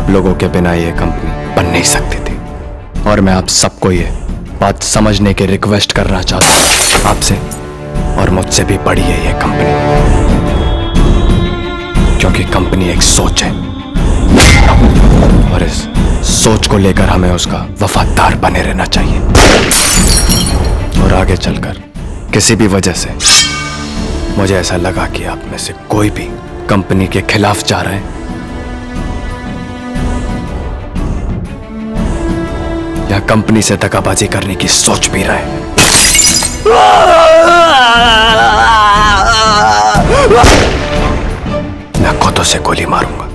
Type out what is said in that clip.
आप लोगों के बिना ये कंपनी बन नहीं सकती थी। और मैं आप सबको ये बात समझने की रिक्वेस्ट करना चाहता हूँ, आपसे और मुझसे भी बड़ी है ये कंपनी, क्योंकि कंपनी एक सोच है और इस सोच को लेकर हमें उसका वफादार बने रहना चाहिए। और आगे चलकर किसी भी वजह से मुझे ऐसा लगा कि आप में से कोई भी कंपनी के खिलाफ जा रहे हैं या कंपनी से धक्काबाजी करने की सोच भी रहा है, मैं खुद उसे गोली मारूंगा।